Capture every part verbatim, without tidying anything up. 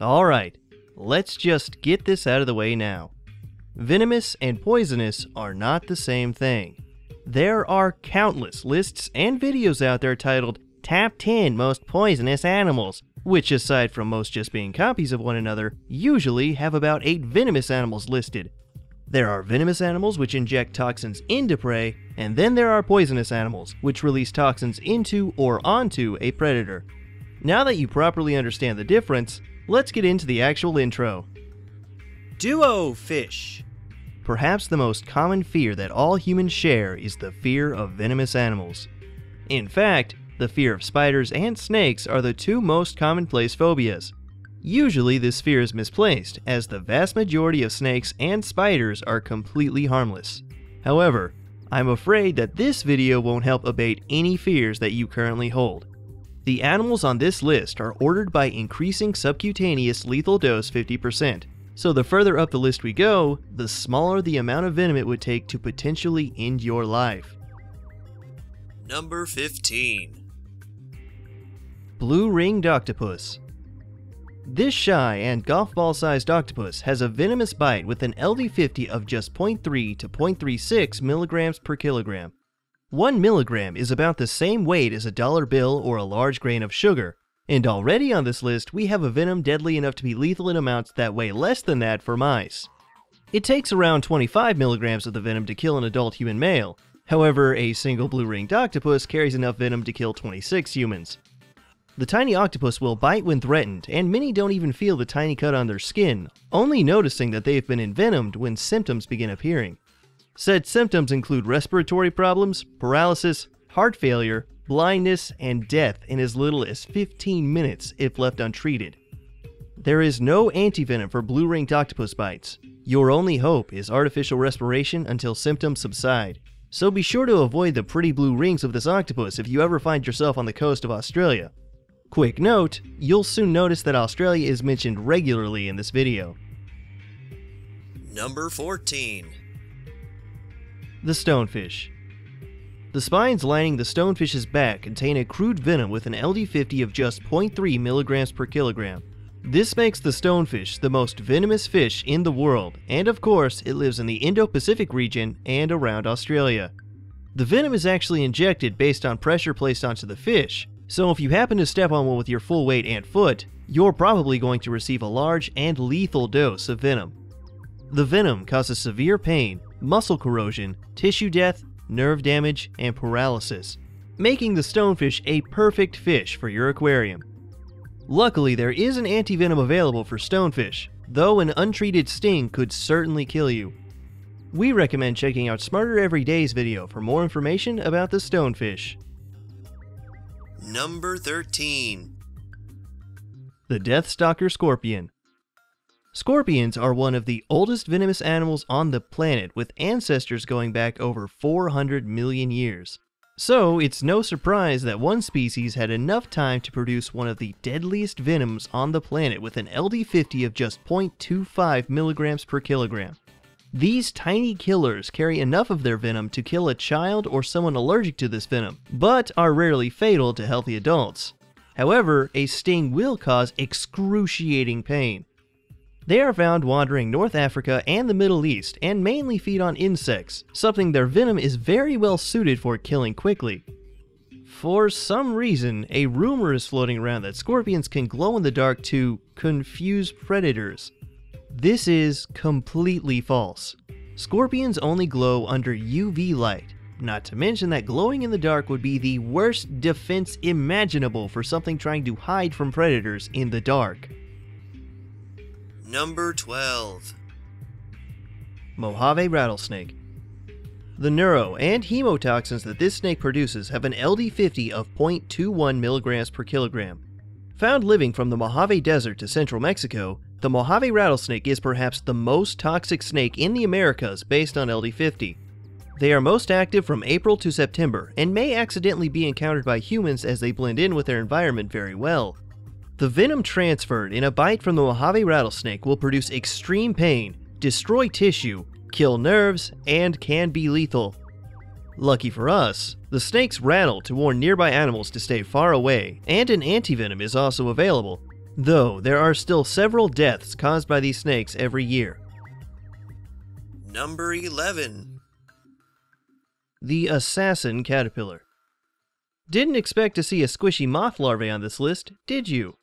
Alright, let's just get this out of the way now. Venomous and poisonous are not the same thing. There are countless lists and videos out there titled Top ten Most Poisonous Animals, which aside from most just being copies of one another, usually have about eight venomous animals listed. There are venomous animals which inject toxins into prey, and then there are poisonous animals which release toxins into or onto a predator. Now that you properly understand the difference, let's get into the actual intro. Duo Fish. Perhaps the most common fear that all humans share is the fear of venomous animals. In fact, the fear of spiders and snakes are the two most commonplace phobias. Usually this fear is misplaced, as the vast majority of snakes and spiders are completely harmless. However, I'm afraid that this video won't help abate any fears that you currently hold. The animals on this list are ordered by increasing subcutaneous lethal dose fifty percent, so the further up the list we go, the smaller the amount of venom it would take to potentially end your life. Number fifteen. Blue-Ringed Octopus. This shy and golf ball-sized octopus has a venomous bite with an L D fifty of just zero point three to zero point three six milligrams per kilogram. One milligram is about the same weight as a dollar bill or a large grain of sugar, and already on this list we have a venom deadly enough to be lethal in amounts that weigh less than that for mice. It takes around twenty-five milligrams of the venom to kill an adult human male. However, a single blue-ringed octopus carries enough venom to kill twenty-six humans. The tiny octopus will bite when threatened, and many don't even feel the tiny cut on their skin, only noticing that they've been envenomed when symptoms begin appearing. Said symptoms include respiratory problems, paralysis, heart failure, blindness, and death in as little as fifteen minutes if left untreated. There is no antivenom for blue-ringed octopus bites. Your only hope is artificial respiration until symptoms subside. So be sure to avoid the pretty blue rings of this octopus if you ever find yourself on the coast of Australia. Quick note, you'll soon notice that Australia is mentioned regularly in this video. Number fourteen. The Stonefish. The spines lining the stonefish's back contain a crude venom with an L D fifty of just zero point three milligrams per kilogram. This makes the stonefish the most venomous fish in the world, and of course, it lives in the Indo-Pacific region and around Australia. The venom is actually injected based on pressure placed onto the fish, so if you happen to step on one with your full weight and foot, you're probably going to receive a large and lethal dose of venom. The venom causes severe pain, muscle corrosion, tissue death, nerve damage, and paralysis, making the stonefish a perfect fish for your aquarium. Luckily, there is an antivenom available for stonefish, though an untreated sting could certainly kill you. We recommend checking out Smarter Everyday's video for more information about the stonefish. Number thirteen. The Deathstalker Scorpion. Scorpions are one of the oldest venomous animals on the planet, with ancestors going back over four hundred million years. So, it's no surprise that one species had enough time to produce one of the deadliest venoms on the planet with an L D fifty of just zero point two five milligrams per kilogram. These tiny killers carry enough of their venom to kill a child or someone allergic to this venom, but are rarely fatal to healthy adults. However, a sting will cause excruciating pain. They are found wandering North Africa and the Middle East and mainly feed on insects, something their venom is very well suited for killing quickly. For some reason, a rumor is floating around that scorpions can glow in the dark to confuse predators. This is completely false. Scorpions only glow under U V light, not to mention that glowing in the dark would be the worst defense imaginable for something trying to hide from predators in the dark. Number twelve. Mojave Rattlesnake. The neuro and hemotoxins that this snake produces have an L D fifty of zero point two one milligrams per kilogram. Found living from the Mojave Desert to central Mexico, the Mojave rattlesnake is perhaps the most toxic snake in the Americas based on L D fifty. They are most active from April to September and may accidentally be encountered by humans as they blend in with their environment very well. The venom transferred in a bite from the Mojave rattlesnake will produce extreme pain, destroy tissue, kill nerves, and can be lethal. Lucky for us, the snakes rattle to warn nearby animals to stay far away, and an antivenom is also available. though there are still several deaths caused by these snakes every year. Number eleven. The Assassin Caterpillar. Didn't expect to see a squishy moth larvae on this list, did you?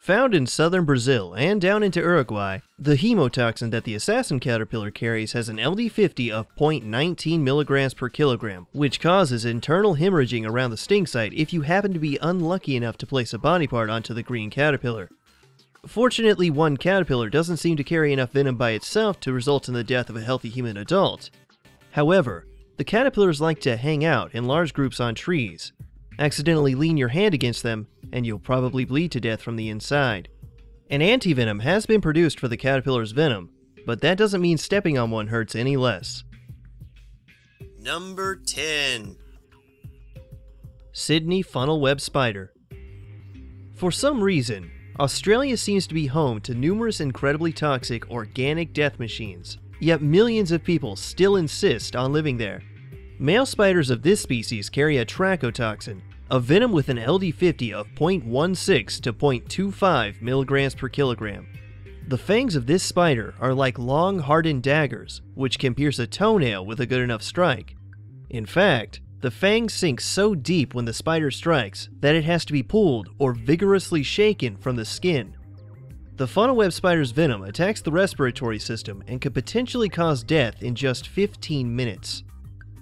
Found in southern Brazil and down into Uruguay, the hemotoxin that the assassin caterpillar carries has an L D fifty of zero point one nine milligrams per kilogram, which causes internal hemorrhaging around the sting site if you happen to be unlucky enough to place a body part onto the green caterpillar. Fortunately, one caterpillar doesn't seem to carry enough venom by itself to result in the death of a healthy human adult. However, the caterpillars like to hang out in large groups on trees. Accidentally lean your hand against them, and you'll probably bleed to death from the inside. An antivenom has been produced for the caterpillar's venom, but that doesn't mean stepping on one hurts any less. Number ten. Sydney Funnel-web Spider. For some reason, Australia seems to be home to numerous incredibly toxic organic death machines, yet millions of people still insist on living there. Male spiders of this species carry a trachotoxin, a venom with an L D fifty of zero point one six to zero point two five milligrams per kilogram. The fangs of this spider are like long, hardened daggers, which can pierce a toenail with a good enough strike. In fact, the fang sinks so deep when the spider strikes that it has to be pulled or vigorously shaken from the skin. The funnel-web spider's venom attacks the respiratory system and could potentially cause death in just fifteen minutes.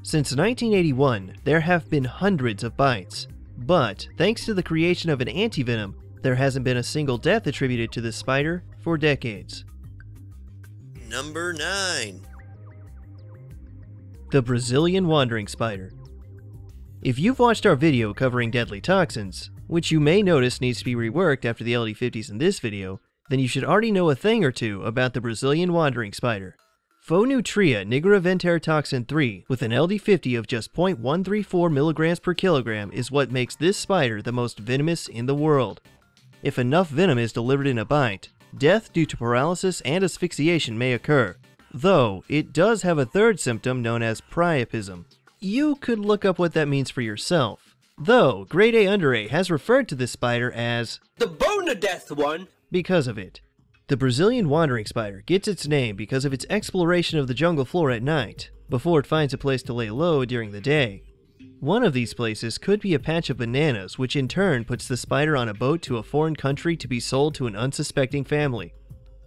Since nineteen eighty-one, there have been hundreds of bites, but thanks to the creation of an antivenom, there hasn't been a single death attributed to this spider for decades. Number nine. The Brazilian Wandering Spider. If you've watched our video covering deadly toxins, which you may notice needs to be reworked after the L D fifties in this video, then you should already know a thing or two about the Brazilian Wandering Spider. Phonutria nigra venter toxin three with an L D fifty of just zero point one three four milligrams per kilogram is what makes this spider the most venomous in the world. If enough venom is delivered in a bite, death due to paralysis and asphyxiation may occur, though it does have a third symptom known as priapism. You could look up what that means for yourself, though grade A under A has referred to this spider as the bone of death one because of it. The Brazilian wandering spider gets its name because of its exploration of the jungle floor at night, before it finds a place to lay low during the day. One of these places could be a patch of bananas, which in turn puts the spider on a boat to a foreign country to be sold to an unsuspecting family.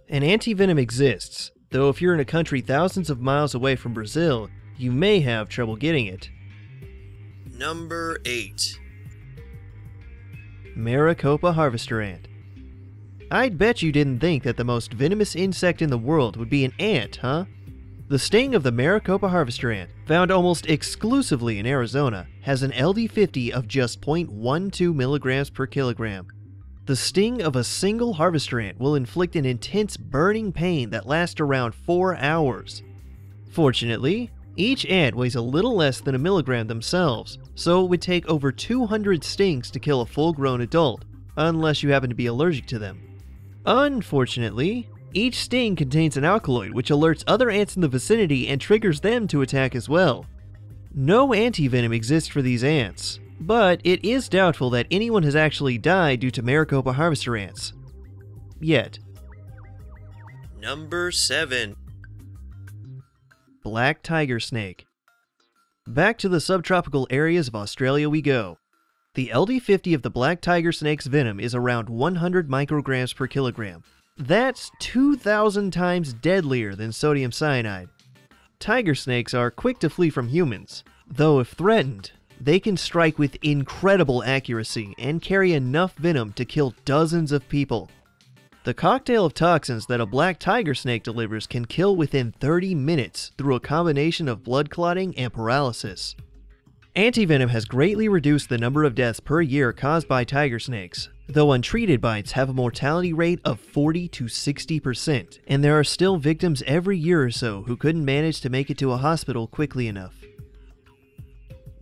An antivenom exists, though if you're in a country thousands of miles away from Brazil, you may have trouble getting it. Number eight. Maricopa Harvester Ant. I'd bet you didn't think that the most venomous insect in the world would be an ant, huh? The sting of the Maricopa harvester ant, found almost exclusively in Arizona, has an L D fifty of just zero point one two milligrams per kilogram. The sting of a single harvester ant will inflict an intense burning pain that lasts around four hours. Fortunately, each ant weighs a little less than a milligram themselves, so it would take over two hundred stings to kill a full-grown adult, unless you happen to be allergic to them. Unfortunately, each sting contains an alkaloid which alerts other ants in the vicinity and triggers them to attack as well. No antivenom exists for these ants, but it is doubtful that anyone has actually died due to Maricopa harvester ants. Yet. Number seven. Black Tiger Snake. Back to the subtropical areas of Australia we go. The L D fifty of the black tiger snake's venom is around one hundred micrograms per kilogram. That's two thousand times deadlier than sodium cyanide. Tiger snakes are quick to flee from humans, though if threatened, they can strike with incredible accuracy and carry enough venom to kill dozens of people. The cocktail of toxins that a black tiger snake delivers can kill within thirty minutes through a combination of blood clotting and paralysis. Antivenom has greatly reduced the number of deaths per year caused by tiger snakes, though untreated bites have a mortality rate of forty to sixty percent, and there are still victims every year or so who couldn't manage to make it to a hospital quickly enough.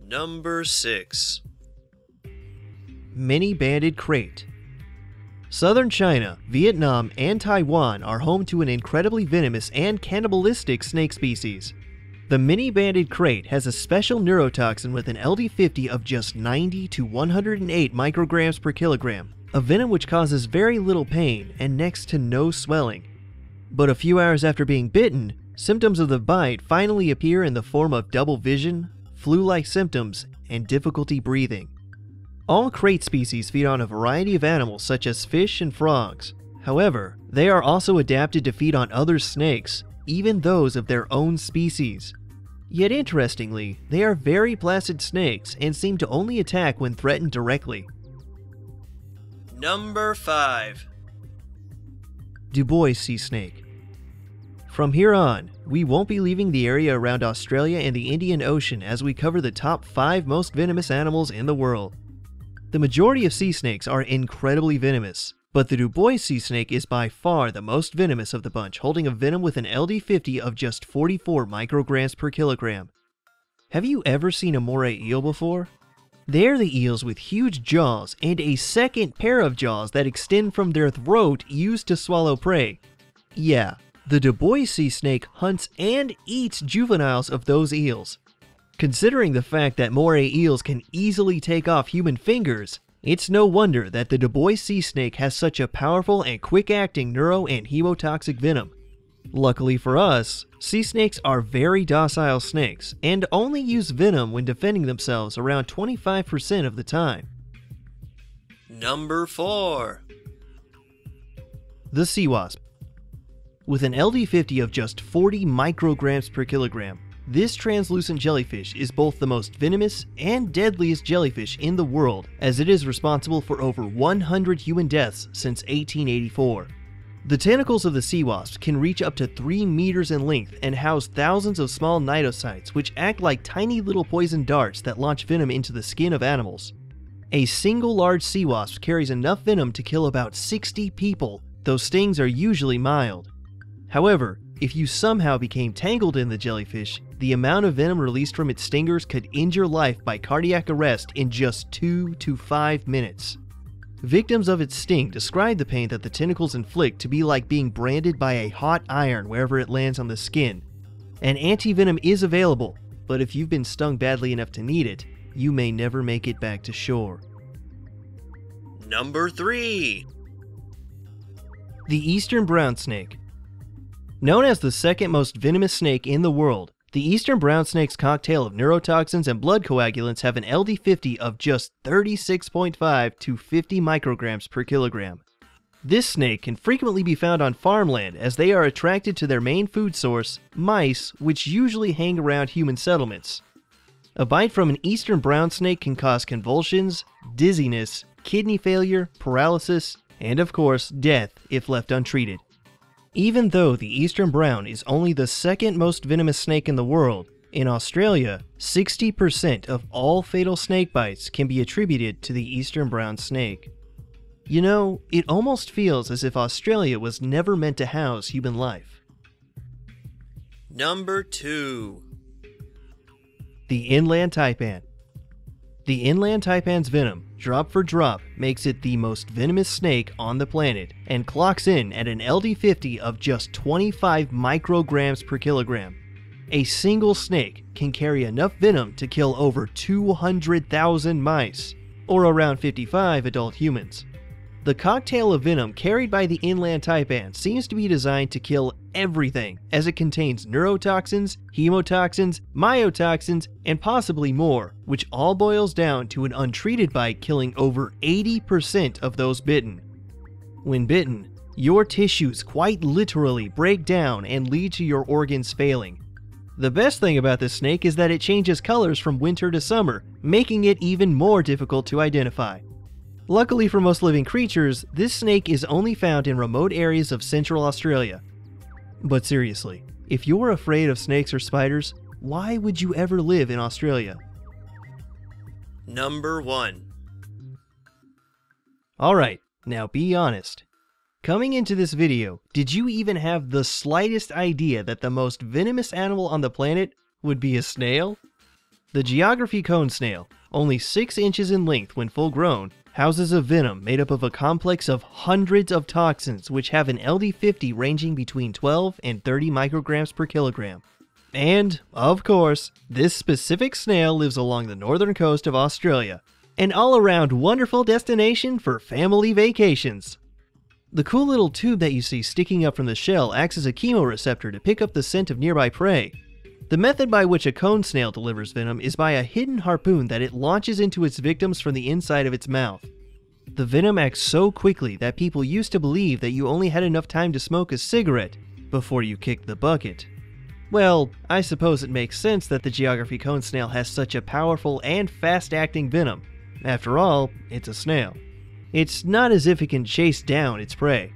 Number six. Many-Banded Krait. Southern China, Vietnam, and Taiwan are home to an incredibly venomous and cannibalistic snake species. The Many-Banded Krait has a special neurotoxin with an L D fifty of just ninety to one hundred eight micrograms per kilogram, a venom which causes very little pain and next to no swelling. But a few hours after being bitten, symptoms of the bite finally appear in the form of double vision, flu-like symptoms, and difficulty breathing. All krait species feed on a variety of animals such as fish and frogs. However, they are also adapted to feed on other snakes, even those of their own species. Yet interestingly, they are very placid snakes and seem to only attack when threatened directly. Number five. Dubois Sea Snake. From here on, we won't be leaving the area around Australia and the Indian Ocean as we cover the top five most venomous animals in the world. The majority of sea snakes are incredibly venomous, but the Dubois sea snake is by far the most venomous of the bunch, holding a venom with an L D fifty of just forty-four micrograms per kilogram. Have you ever seen a moray eel before? They're the eels with huge jaws and a second pair of jaws that extend from their throat used to swallow prey. Yeah, the Dubois sea snake hunts and eats juveniles of those eels. Considering the fact that moray eels can easily take off human fingers, it's no wonder that the Dubois sea snake has such a powerful and quick-acting neuro and hemotoxic venom. Luckily for us, sea snakes are very docile snakes and only use venom when defending themselves around twenty-five percent of the time. Number four. The Sea Wasp. With an L D fifty of just forty micrograms per kilogram, this translucent jellyfish is both the most venomous and deadliest jellyfish in the world, as it is responsible for over one hundred human deaths since eighteen eighty-four. The tentacles of the sea wasp can reach up to three meters in length and house thousands of small cnidocytes, which act like tiny little poison darts that launch venom into the skin of animals. A single large sea wasp carries enough venom to kill about sixty people, though stings are usually mild. However, if you somehow became tangled in the jellyfish, the amount of venom released from its stingers could end your life by cardiac arrest in just two to five minutes. Victims of its sting describe the pain that the tentacles inflict to be like being branded by a hot iron wherever it lands on the skin. An antivenom is available, but if you've been stung badly enough to need it, you may never make it back to shore. Number three. The Eastern Brown Snake. Known as the second most venomous snake in the world, the Eastern Brown Snake's cocktail of neurotoxins and blood coagulants have an L D fifty of just thirty-six point five to fifty micrograms per kilogram. This snake can frequently be found on farmland as they are attracted to their main food source, mice, which usually hang around human settlements. A bite from an Eastern Brown Snake can cause convulsions, dizziness, kidney failure, paralysis, and of course, death if left untreated. Even though the Eastern Brown is only the second most venomous snake in the world, in Australia, sixty percent of all fatal snake bites can be attributed to the Eastern Brown Snake. You know, it almost feels as if Australia was never meant to house human life. Number two. The Inland Taipan. The Inland Taipan's venom, drop for drop, makes it the most venomous snake on the planet and clocks in at an L D fifty of just twenty-five micrograms per kilogram. A single snake can carry enough venom to kill over two hundred thousand mice, or around fifty-five adult humans. The cocktail of venom carried by the Inland Taipan seems to be designed to kill everything, as it contains neurotoxins, hemotoxins, myotoxins, and possibly more, which all boils down to an untreated bite killing over eighty percent of those bitten. When bitten, your tissues quite literally break down and lead to your organs failing. The best thing about this snake is that it changes colors from winter to summer, making it even more difficult to identify. Luckily for most living creatures, this snake is only found in remote areas of Central Australia. But seriously, if you're afraid of snakes or spiders, why would you ever live in Australia? Number one. Alright, now be honest. Coming into this video, did you even have the slightest idea that the most venomous animal on the planet would be a snail? The Geography Cone Snail, only six inches in length when full grown, houses a venom made up of a complex of hundreds of toxins which have an L D fifty ranging between twelve and thirty micrograms per kilogram. And, of course, this specific snail lives along the northern coast of Australia. an all-around wonderful destination for family vacations. The cool little tube that you see sticking up from the shell acts as a chemoreceptor to pick up the scent of nearby prey. The method by which a cone snail delivers venom is by a hidden harpoon that it launches into its victims from the inside of its mouth. The venom acts so quickly that people used to believe that you only had enough time to smoke a cigarette before you kicked the bucket. Well, I suppose it makes sense that the geography cone snail has such a powerful and fast-acting venom. After all, it's a snail. It's not as if it can chase down its prey.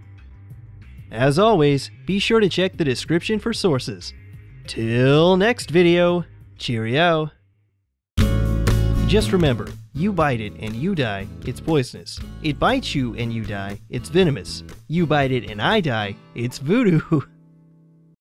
As always, be sure to check the description for sources. Till next video, cheerio! Just remember, you bite it and you die, it's poisonous. It bites you and you die, it's venomous. You bite it and I die, it's voodoo.